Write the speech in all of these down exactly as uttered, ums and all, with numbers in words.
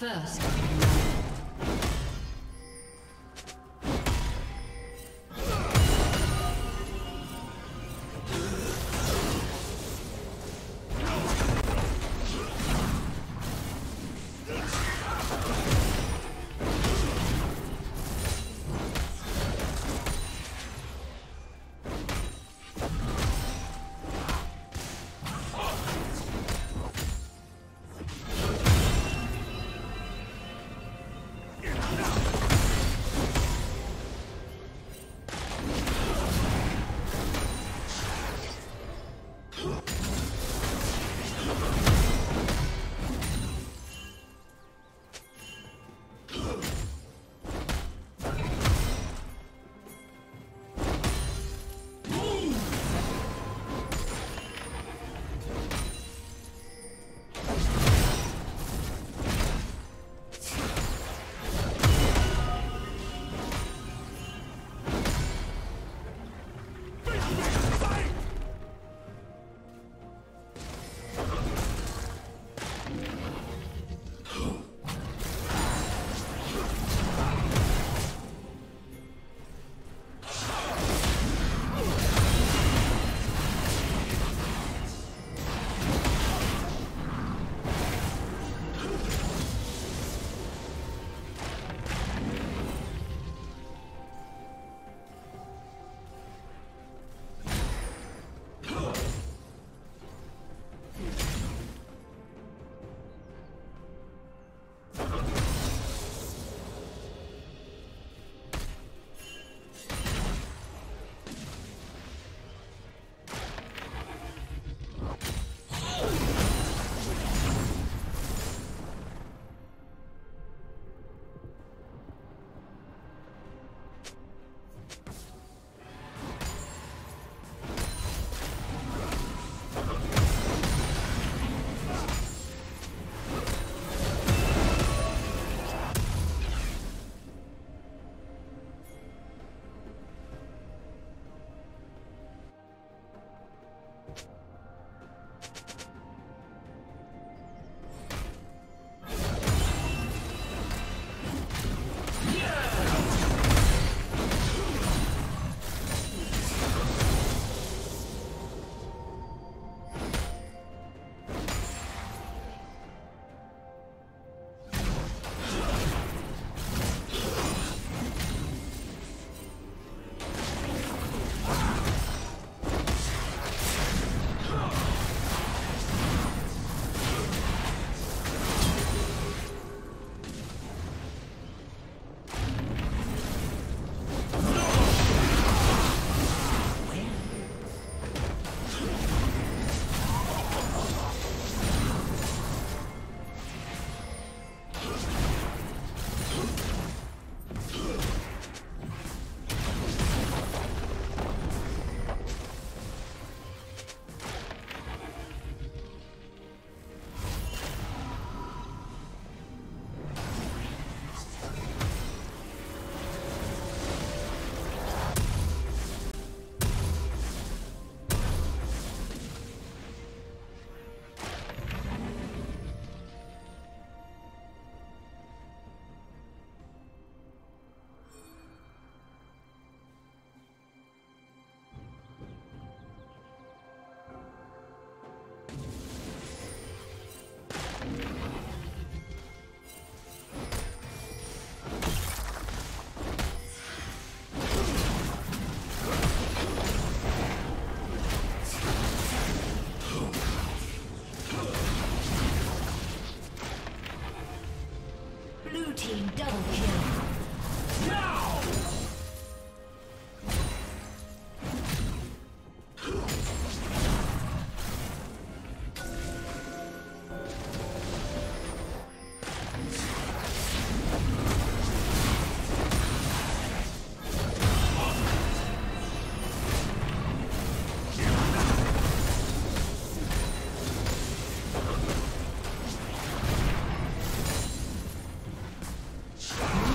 First. Stop!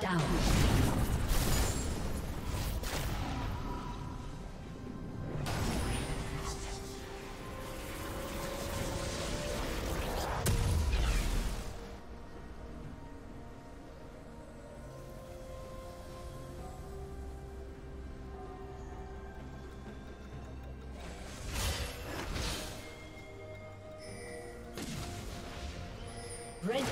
down. Red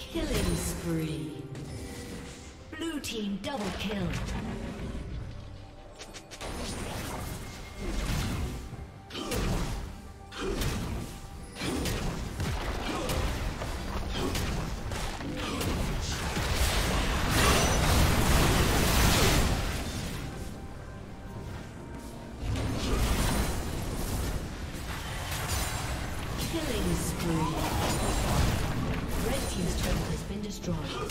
Killing spree. Blue team double kill. Killing spree. Red team's turret has been destroyed. Red team's turret has been destroyed.